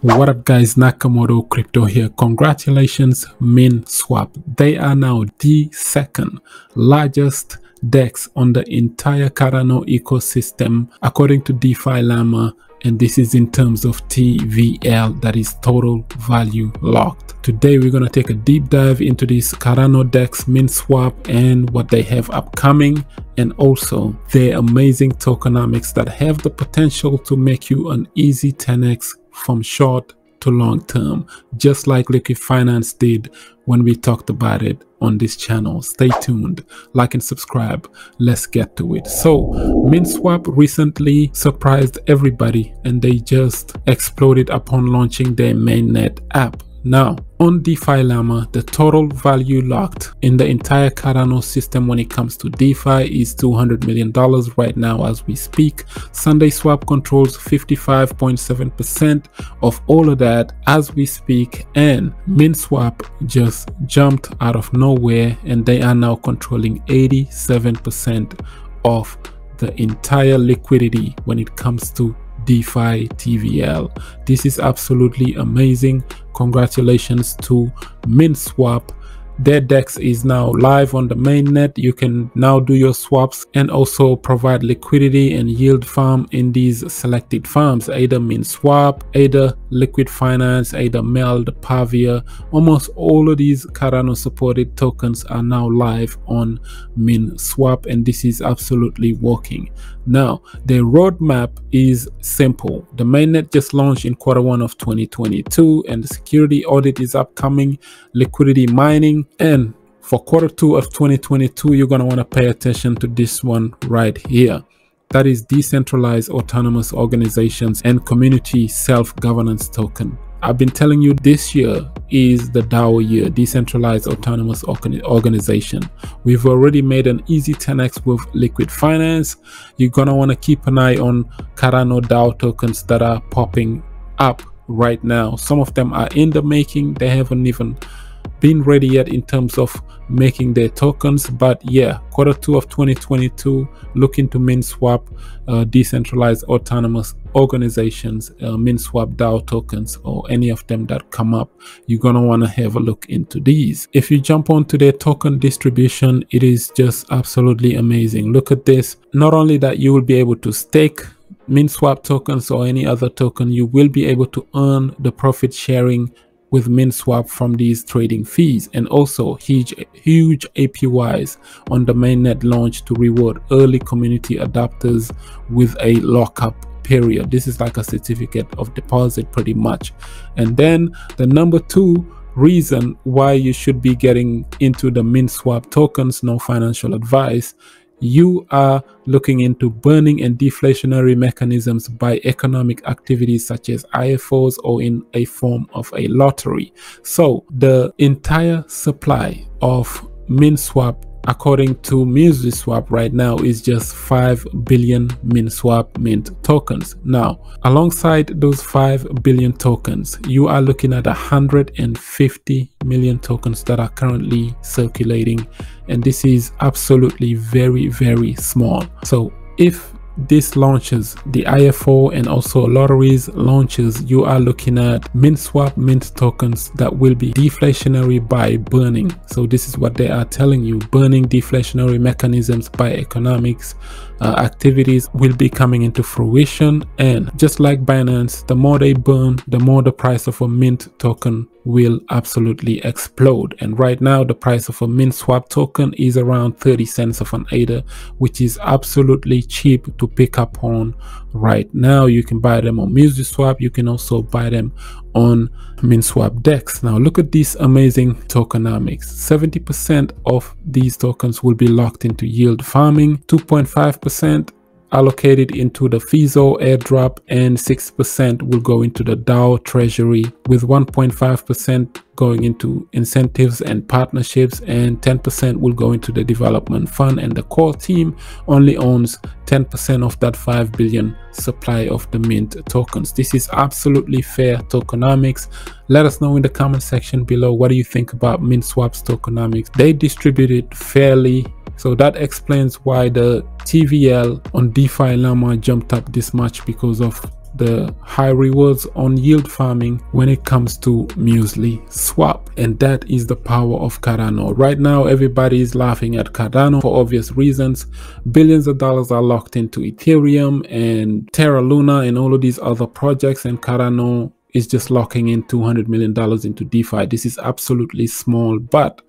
What up guys, Nakamoto Crypto here. Congratulations MinSwap. They are now the second largest DEX on the entire Cardano ecosystem according to DeFi Llama, and this is in terms of TVL, that is total value locked. Today we're going to take a deep dive into this Cardano DEX MinSwap and what they have upcoming, and also their amazing tokenomics that have the potential to make you an easy 10x from short to long term, just like Liquid Finance did when we talked about it on this channel. Stay tuned, like and subscribe. Let's get to it. So MinSwap recently surprised everybody and they just exploded upon launching their mainnet app. Now on DeFi Llama, the total value locked in the entire Cardano system when it comes to DeFi is $200 million right now as we speak. SundaeSwap controls 55.7% of all of that as we speak, and MinSwap just jumped out of nowhere and they are now controlling 87% of the entire liquidity when it comes to DeFi TVL. This is absolutely amazing. Congratulations to MinSwap. Their DEX is now live on the mainnet. You can now do your swaps and also provide liquidity and yield farm in these selected farms, ADA MinSwap, ADA Liquid Finance, ADA Meld, Pavia. Almost all of these Cardano supported tokens are now live on MinSwap, and this is absolutely working. Now their roadmap is simple. The mainnet just launched in Q1 of 2022, and the security audit is upcoming, liquidity mining, and for Q2 of 2022 you're going to want to pay attention to this one right here, that is decentralized autonomous organizations and community self-governance token. I've been telling you this year is the DAO year, decentralized autonomous organization. We've already made an easy 10x with Liquid Finance. You're gonna want to keep an eye on Cardano DAO tokens that are popping up right now. Some of them are in the making, they haven't even been ready yet in terms of making their tokens, but yeah, Q2 of 2022, look into MinSwap decentralized autonomous organizations, MinSwap DAO tokens, or any of them that come up. You're gonna want to have a look into these. If you jump onto their token distribution, it is just absolutely amazing. Look at this. Not only that, you will be able to stake MinSwap tokens or any other token, you will be able to earn the profit sharing with MinSwap from these trading fees, and also huge APYs on the mainnet launch to reward early community adopters with a lockup period. This is like a certificate of deposit pretty much. And then the number two reason why you should be getting into the MinSwap tokens, no financial advice, you are looking into burning and deflationary mechanisms by economic activities such as IFOs or in a form of a lottery. So the entire supply of MinSwap according to MuesliSwap right now is just 5 billion MinSwap mint tokens. Now alongside those 5 billion tokens, you are looking at 150 million tokens that are currently circulating, and this is absolutely very small. So if this launches, the IFO and also lotteries launches, you are looking at MinSwap mint tokens that will be deflationary by burning. So this is what they are telling you, burning deflationary mechanisms by economics activities will be coming into fruition. And just like Binance, the more they burn, the more the price of a mint token will absolutely explode. And right now the price of a MinSwap token is around 30 cents of an ADA, which is absolutely cheap to pick up on right now. You can buy them on MuesliSwap, you can also buy them on MinSwap DEX. Now look at these amazing tokenomics. 70% of these tokens will be locked into yield farming, 2.5% allocated into the FISO airdrop, and 6% will go into the DAO treasury, with 1.5% going into incentives and partnerships, and 10% will go into the development fund. And the core team only owns 10% of that 5 billion supply of the mint tokens. This is absolutely fair tokenomics. Let us know in the comment section below, what do you think about MinSwap's tokenomics? They distribute it fairly, so that explains why the TVL on DeFi Llama jumped up this much, because of the high rewards on yield farming when it comes to MuesliSwap, and that is the power of Cardano. Right now everybody is laughing at Cardano for obvious reasons. Billions of dollars are locked into Ethereum and Terra Luna and all of these other projects, and Cardano is just locking in $200 million into DeFi. This is absolutely small, but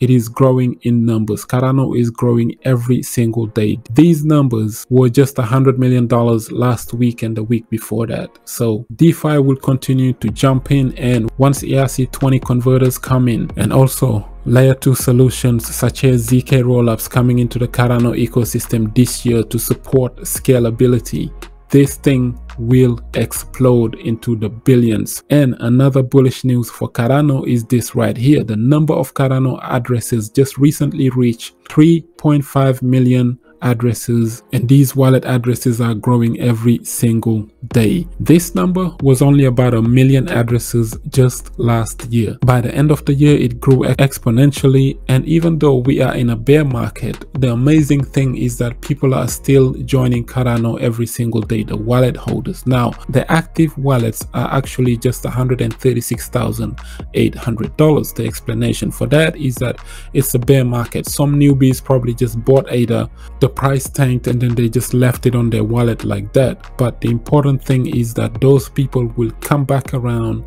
it is growing in numbers. Cardano is growing every single day. These numbers were just $100 million last week and the week before that. So DeFi will continue to jump in, and once ERC20 converters come in, and also layer 2 solutions such as ZK rollups coming into the Cardano ecosystem this year to support scalability, this thing will explode into the billions. And another bullish news for Cardano is this right here. The number of Cardano addresses just recently reached 3.5 million addresses, and these wallet addresses are growing every single day. This number was only about 1 million addresses just last year. By the end of the year it grew exponentially, and even though we are in a bear market, the amazing thing is that people are still joining Cardano every single day, the wallet holders. Now the active wallets are actually just $136,800. The explanation for that is that it's a bear market. Some newbies probably just bought ADA, the price tanked, and then they just left it on their wallet like that. But the important thing is that those people will come back around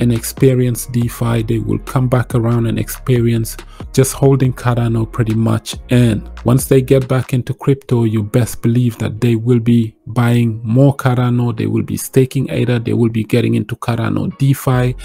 and experience DeFi. They will come back around and experience just holding Cardano pretty much. And once they get back into crypto, you best believe that they will be buying more Cardano, they will be staking ADA, they will be getting into Cardano DeFi.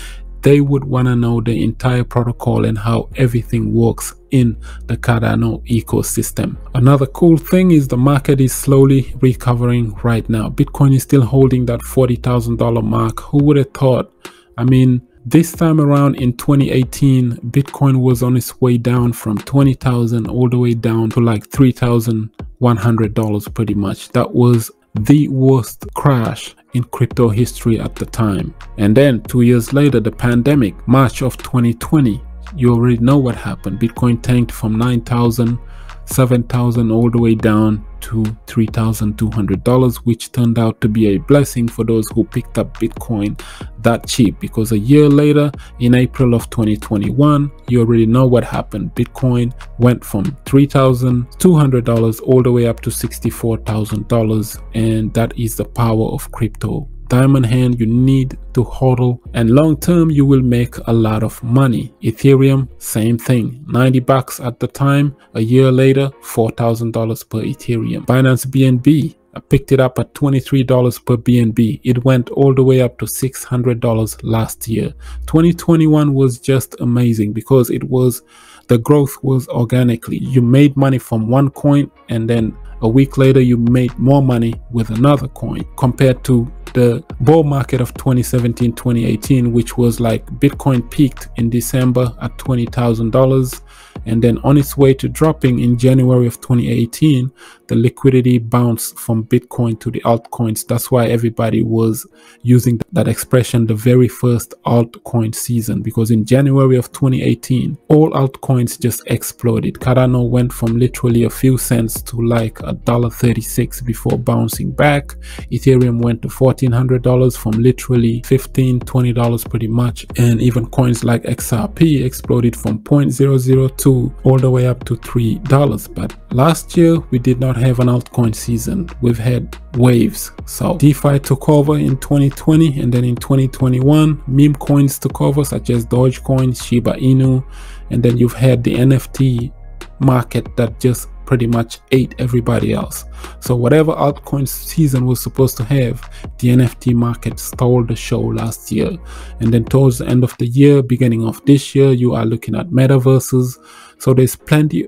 They would want to know the entire protocol and how everything works in the Cardano ecosystem. Another cool thing is the market is slowly recovering right now. Bitcoin is still holding that $40,000 mark. Who would have thought? I mean, this time around in 2018, Bitcoin was on its way down from 20,000 all the way down to like $3,100 pretty much. That was the worst crash in crypto history at the time. And then 2 years later, the pandemic, March of 2020, you already know what happened. Bitcoin tanked from 9,000, 7,000 all the way down to $3,200, which turned out to be a blessing for those who picked up Bitcoin that cheap, because a year later in April of 2021, you already know what happened. Bitcoin went from $3,200 all the way up to $64,000, and that is the power of crypto. Diamond hand, you need to hodl, and long term you will make a lot of money. Ethereum, same thing, 90 bucks at the time, a year later $4,000 per Ethereum. Binance BNB, I picked it up at $23 per BNB. It went all the way up to $600 last year. 2021 was just amazing because it was, the growth was organically. You made money from one coin, and then a week later you made more money with another coin, compared to the bull market of 2017-2018, which was like Bitcoin peaked in December at $20,000, and then on its way to dropping in January of 2018, the liquidity bounced from Bitcoin to the altcoins. That's why everybody was using that expression, the very first altcoin season, because in January of 2018, all altcoins just exploded. Cardano went from literally a few cents to like $1.36 before bouncing back. Ethereum went to $1,400 from literally $15-$20 pretty much, and even coins like XRP exploded from 0.002 all the way up to $3. But last year we did not have an altcoin season. We've had waves. So DeFi took over in 2020, and then in 2021 meme coins took over such as Dogecoin, Shiba Inu, and then you've had the NFT market that just pretty much ate everybody else. So whatever altcoin season was supposed to have, the NFT market stole the show last year. And then towards the end of the year, beginning of this year, you are looking at metaverses. So there's plenty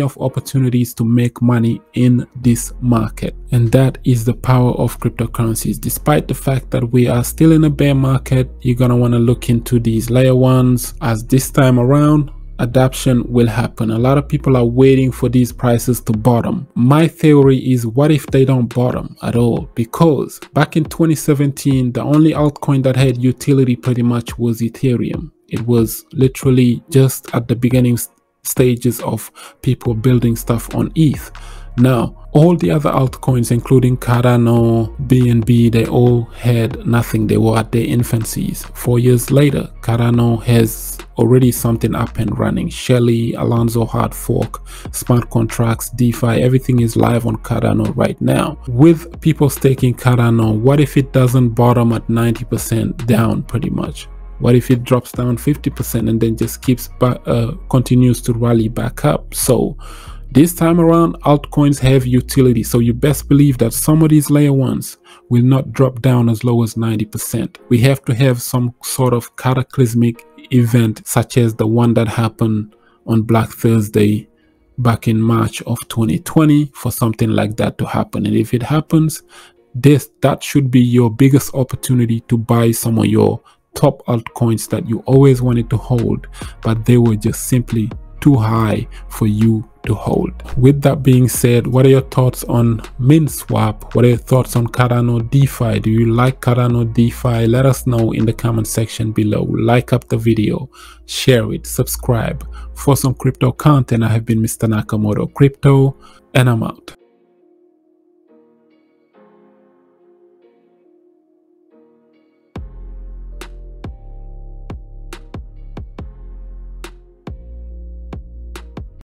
of opportunities to make money in this market, and that is the power of cryptocurrencies. Despite the fact that we are still in a bear market, you're gonna want to look into these layer ones, as this time around adoption will happen. A lot of people are waiting for these prices to bottom. My theory is, what if they don't bottom at all? Because back in 2017, the only altcoin that had utility pretty much was Ethereum. It was literally just at the beginning stages of people building stuff on ETH. Now, all the other altcoins, including Cardano, BNB, they all had nothing. They were at their infancies. 4 years later, Cardano has already something up and running. Shelley, Alonzo hard fork, smart contracts, DeFi, everything is live on Cardano right now. With people staking Cardano, what if it doesn't bottom at 90% down pretty much? What if it drops down 50% and then just keeps continues to rally back up? So this time around, altcoins have utility, so you best believe that some of these layer ones will not drop down as low as 90%. We have to have some sort of cataclysmic event such as the one that happened on Black Thursday back in March of 2020 for something like that to happen. And if it happens, that should be your biggest opportunity to buy some of your top altcoins that you always wanted to hold, but they were just simply too high for you to hold. With that being said, what are your thoughts on MinSwap? What are your thoughts on Cardano DeFi? Do you like Cardano DeFi? Let us know in the comment section below. Like up the video, share it, subscribe for some crypto content. I have been Mr. Nakamoto Crypto, and I'm out.